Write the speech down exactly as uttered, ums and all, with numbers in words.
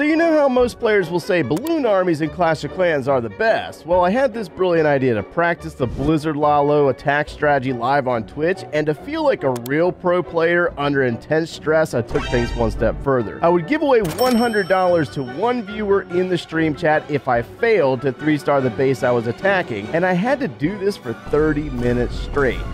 So you know how most players will say balloon armies in Clash of Clans are the best? Well, I had this brilliant idea to practice the Blizzard Lalo attack strategy live on Twitch, and to feel like a real pro player under intense stress, I took things one step further. I would give away one hundred dollars to one viewer in the stream chat if I failed to three-star the base I was attacking, and I had to do this for thirty minutes straight.